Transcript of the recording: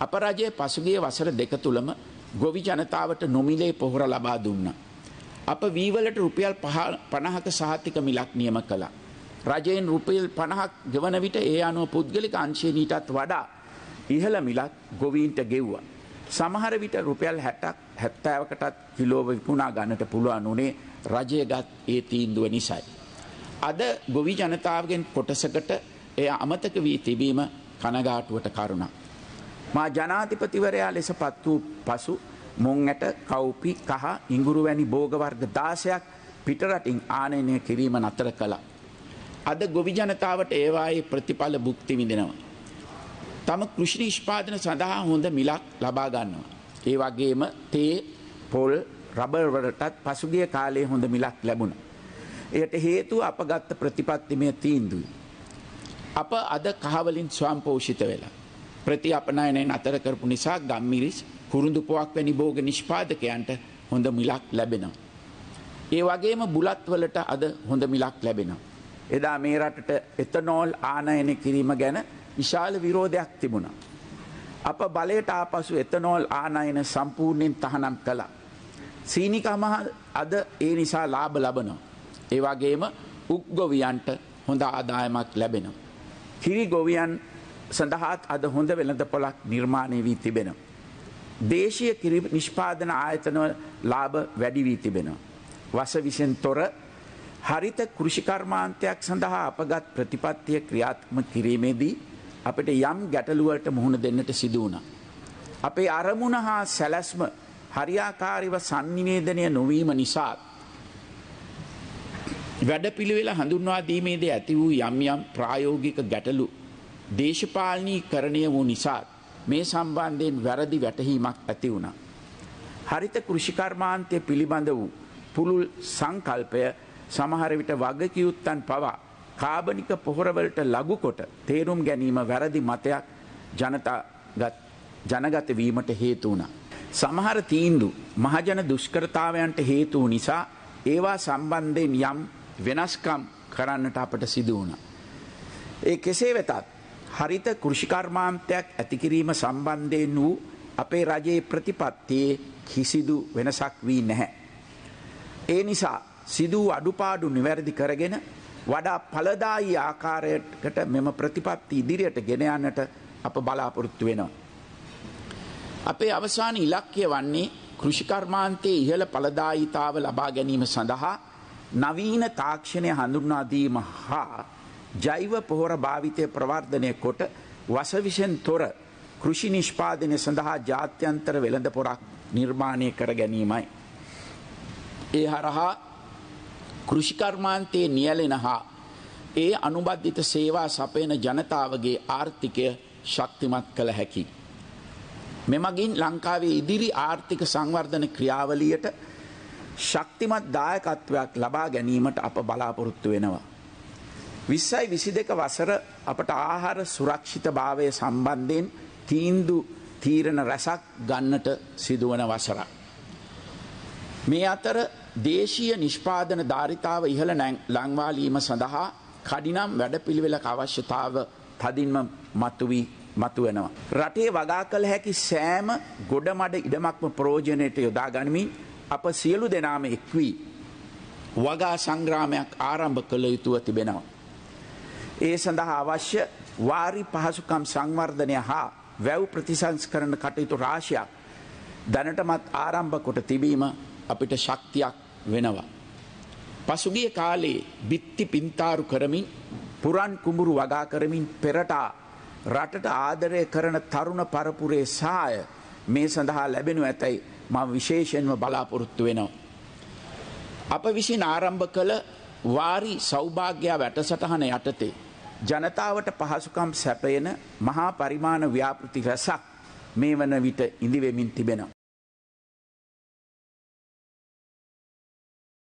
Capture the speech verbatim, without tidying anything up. අපරාජය පසුගිය වසර දෙක තුලම ගොවි ජනතාවට නොමිලේ පොහොර ලබා දුන්නා. අප වීවලට රුපියල් පනහක සහතික මිලක් නියම කළා. රජයෙන් රුපියල් පනහක් ගෙවන විට ඒ අනුව පුද්ගලික අංශයෙන් ඊටත් වඩා ඉහළ මිලක් ගොවීන්ට ගෙව්වා. සමහර විට රුපියල් හැටක් හැත්තෑවකටත් කිලෝව විකුණා ගන්නට පුළුවන් උනේ රජයගත් ඒ තීන්දුව නිසයි. අද ගොවි ජනතාවගෙන් කොටසකට එය අමතක වී තිබීම කනගාටුවට කරුණක්. මා ජනාධිපතිවරයා ලෙස පත් වූ පසු මුං ඇට කව්පි කහ ඉඟුරු වැනි භෝග වර්ග දාසයක් පිටරටින් ආනයනය කිරීම නතර කළා. අද ගොවි ජනතාවට ඒවායේ ප්‍රතිඵල භුක්ති විඳිනවා. තම කෘෂි නිෂ්පාදන සඳහා හොඳ මිලක් ලබා ගන්නවා. ඒ වගේම තේ, පොල්, රබර් වලටත් පසුගිය කාලයේ හොඳ මිලක් ලැබුණා. එයට හේතුව අපගත් ප්‍රතිපත්තිමය තීන්දුවයි. අප අද කහ වලින් ස්වයංපෝෂිත වෙලා ප්‍රති අපනයනයෙන් අතර කරපු නිසා ගම්මිරිස් කුරුඳු පුවක් වැනි භෝග නිෂ්පාදකයන්ට හොඳ මිලක් ලැබෙනවා. ඒ වගේම බුලත් වලට අද හොඳ මිලක් ලැබෙනවා. එදා මේ රටට එතනෝල් ආනයනය කිරීම ගැන විශාල විරෝධයක් තිබුණා. අප බලයට ආපසු එතනෝල් ආනයන සම්පූර්ණයෙන් තහනම් කළා. සීනිකම අද ඒ නිසා ලාභ ලබනවා. ඒ වගේම උක්ගොවියන්ට හොඳ ආදායමක් ලැබෙනවා. කිරි ගොවියන් සඳහාත් අද හොඳ වෙළඳපොළක් නිර්මාණය වී තිබෙනවා. දේශීය කිරි නිෂ්පාදන ආයතනවල ලාභ වැඩි වී තිබෙනවා. වස විසෙන් තොර හරිත කෘෂිකර්මාන්තයක් සඳහා අපගත් ප්‍රතිපත්තිය ක්‍රියාත්මක කිරීමේදී අපිට යම් ගැටලුවකට මුහුණ දෙන්නට සිදු වුණා. අපේ අරමුණ හා සැලැස්ම හරියාකාරීව sannivedanaya නොවීම නිසා වැඩපිළිවෙල හඳුන්වා දීමේදී ඇති වූ යම් යම් ප්‍රායෝගික ගැටලු දේශපාලනීකරණය වූ නිසා මේ සම්බන්ධයෙන් වැරදි වැටහීමක් ඇති වුණා. හරිත කෘෂිකර්මාන්තය පිළිබඳ වූ පුළුල් සංකල්පය සමහර විට වගකියුත්තන් පවා කාබනික පොහොරවලට ලඝු කොට තේරුම් ගැනීම වැරදි මතයක් ජනතාගත ජනගත වීමට හේතු වුණා. සමහර තීන්දු මහජන දුෂ්කරතාවයන්ට හේතු වූ නිසා ඒවා සම්බන්ධයෙන් යම් වෙනස්කම් කරන්නට අපට සිදු වුණා. ඒ කෙසේ වෙතත් හරිත කෘෂිකර්මාන්තයක් ඇති කිරීම සම්බන්ධයෙන් වූ අපේ රජයේ ප්‍රතිපත්තියේ කිසිදු වෙනසක් වී නැහැ. ඒ නිසා සිදු වූ අඩුපාඩු නිවැරදි කරගෙන වඩා ඵලදායී ආකාරයකට මෙම ප්‍රතිපත්ති ඉදිරියට ගෙන යන්නට අප බලාපොරොත්තු වෙනවා. අපේ අවසාන ඉලක්කය වන්නේ කෘෂිකර්මාන්තයේ ඉහළ ඵලදායීතාව ලබා ගැනීම සඳහා නවීන තාක්ෂණය හඳුන්වා දීම හා ජෛව පොහොර භාවිතය ප්‍රවර්ධනය කොට වසවිෂෙන් තොර කෘෂි නිෂ්පාදනය සඳහා ජාත්‍යන්තර වෙළඳපොළක් නිර්මාණය කර ගැනීමයි. ඒ හරහා කෘෂිකර්මාන්තයේ නියැලෙන හා ඒ අනුබද්ධිත සේවා සපයන ජනතාවගේ ආර්ථිකය ශක්තිමත් කළ හැකි. මෙමගින් ලංකාවේ ඉදිරි ආර්ථික සංවර්ධන ක්‍රියාවලියට ශක්තිමත් දායකත්වයක් ලබා ගැනීමට අප බලාපොරොත්තු වෙනවා. විස්සයි විසි දෙක වසර අපට ආහාර සුරක්ෂිත භාවය සම්බන්ධයෙන් තීන්දු තීරණ රැසක් ගන්නට සිදුවන වසර. මේ අතර දේශීය නිෂ්පාදන ධාරිතාව ඉහළ ලංවාලීම සඳහා කඩිනම් වැඩපිළිවෙලක අවශ්‍යතාව තදින්ම මතුවී මතුවෙනවා. රටේ වගා කළ හැකි සෑම ගොඩමඩ ඉඩමක්ම ප්‍රයෝජනයට යොදා ගනිමින් අප සියලු දෙනාම එක්වී වගා සංග්‍රාමයක් ආරම්භ කළ යුතුව තිබෙනවා. ඒ සඳහා අවශ්‍ය වාරි පහසුකම් සංවර්ධනය හා වැව් ප්‍රතිසංස්කරණ කටයුතු රාශියක් දැනටමත් ආරම්භ කොට තිබීම අපිට ශක්තියක් වෙනවා. පසුගිය කාලේ බිත්ති පින්තාරු කරමින් පුරන් කුඹුරු වගා කරමින් පෙරටා රටට ආදරය කරන තරුණ පරපුරේ සහාය මේ සඳහා ලැබෙනු ඇතැයි මම විශේෂයෙන්ම බලාපොරොත්තු වෙනවා. අප විසින් ආරම්භ කළ වාරි සෞභාග්‍ය වැඩසටහන යටතේ ජනතාවට පහසුකම් සැපයන මහා පරිමාණ ව්‍යාපෘති රැසක් මේ වන විට ඉදිවෙමින් තිබෙනවා.